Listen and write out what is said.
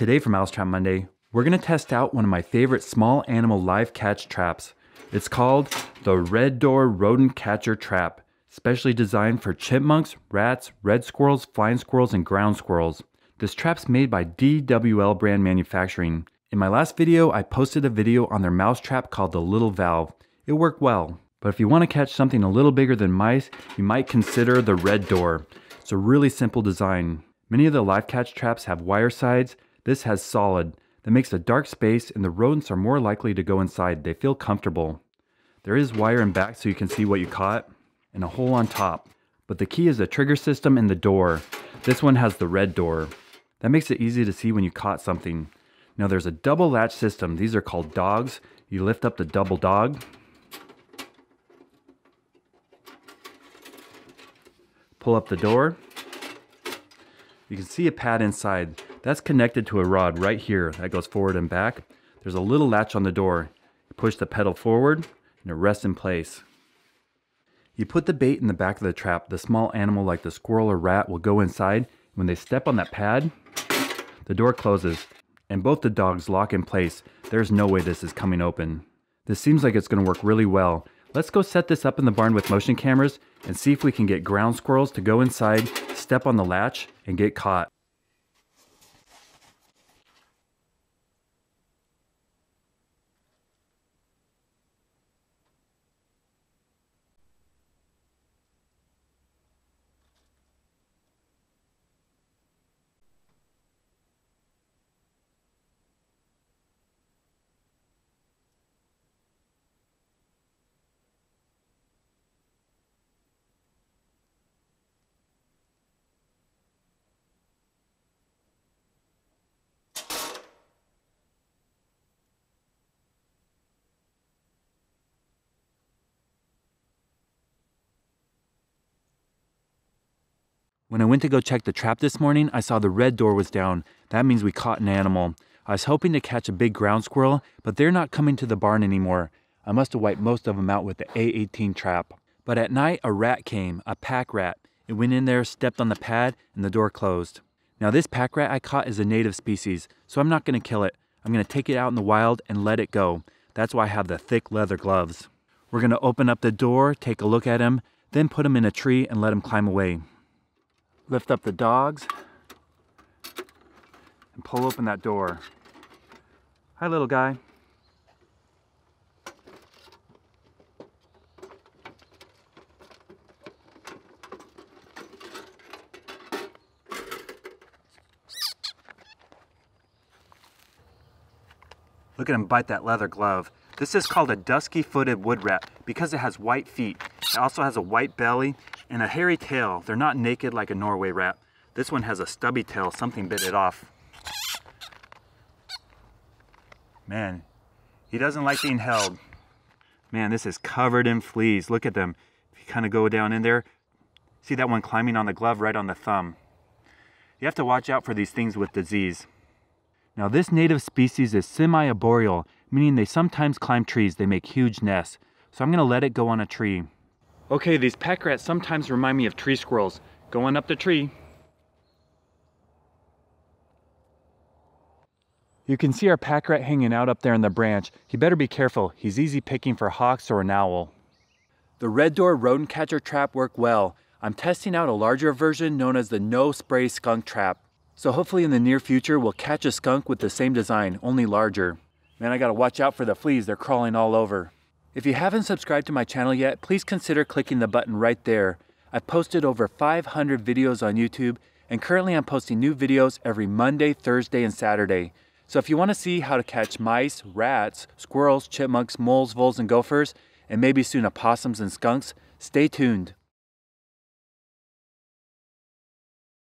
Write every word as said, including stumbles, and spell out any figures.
Today for Mousetrap Monday, we're gonna test out one of my favorite small animal live catch traps. It's called the Red Door Rodent Catcher Trap, specially designed for chipmunks, rats, red squirrels, flying squirrels, and ground squirrels. This trap's made by D W L brand manufacturing. In my last video, I posted a video on their mousetrap called the Little Valve. It worked well, but if you wanna catch something a little bigger than mice, you might consider the Red Door. It's a really simple design. Many of the live catch traps have wire sides. This has solid. That makes a dark space and the rodents are more likely to go inside. They feel comfortable. There is wire in back so you can see what you caught and a hole on top. But the key is the trigger system and the door. This one has the red door. That makes it easy to see when you caught something. Now there's a double latch system. These are called dogs. You lift up the double dog, pull up the door. You can see a pad inside. That's connected to a rod right here that goes forward and back. There's a little latch on the door. You push the pedal forward and it rests in place. You put the bait in the back of the trap. The small animal like the squirrel or rat will go inside. When they step on that pad, the door closes and both the dogs lock in place. There's no way this is coming open. This seems like it's gonna work really well. Let's go set this up in the barn with motion cameras and see if we can get ground squirrels to go inside, step on the latch, and get caught. When I went to go check the trap this morning, I saw the red door was down. That means we caught an animal. I was hoping to catch a big ground squirrel, but they're not coming to the barn anymore. I must have wiped most of them out with the A eighteen trap. But at night, a rat came, a pack rat. It went in there, stepped on the pad, and the door closed. Now this pack rat I caught is a native species, so I'm not gonna kill it. I'm gonna take it out in the wild and let it go. That's why I have the thick leather gloves. We're gonna open up the door, take a look at him, then put him in a tree and let him climb away. Lift up the dogs and pull open that door. Hi, little guy. Look at him bite that leather glove. This is called a dusky-footed wood rat because it has white feet. It also has a white belly and a hairy tail. They're not naked like a Norway rat. This one has a stubby tail. Something bit it off. Man, he doesn't like being held. Man, this is covered in fleas. Look at them. If you kind of go down in there, see that one climbing on the glove right on the thumb. You have to watch out for these things with disease. Now this native species is semi-arboreal, meaning they sometimes climb trees. They make huge nests. So I'm gonna let it go on a tree. Okay, these pack rats sometimes remind me of tree squirrels. Going up the tree. You can see our pack rat hanging out up there in the branch. He better be careful. He's easy picking for hawks or an owl. The Red Door Rodent Catcher Trap worked well. I'm testing out a larger version known as the No Spray Skunk Trap. So hopefully in the near future, we'll catch a skunk with the same design, only larger. Man, I gotta watch out for the fleas. They're crawling all over. If you haven't subscribed to my channel yet, please consider clicking the button right there. I've posted over five hundred videos on YouTube, and currently I'm posting new videos every Monday, Thursday, and Saturday. So if you want to see how to catch mice, rats, squirrels, chipmunks, moles, voles, and gophers, and maybe soon opossums and skunks, stay tuned.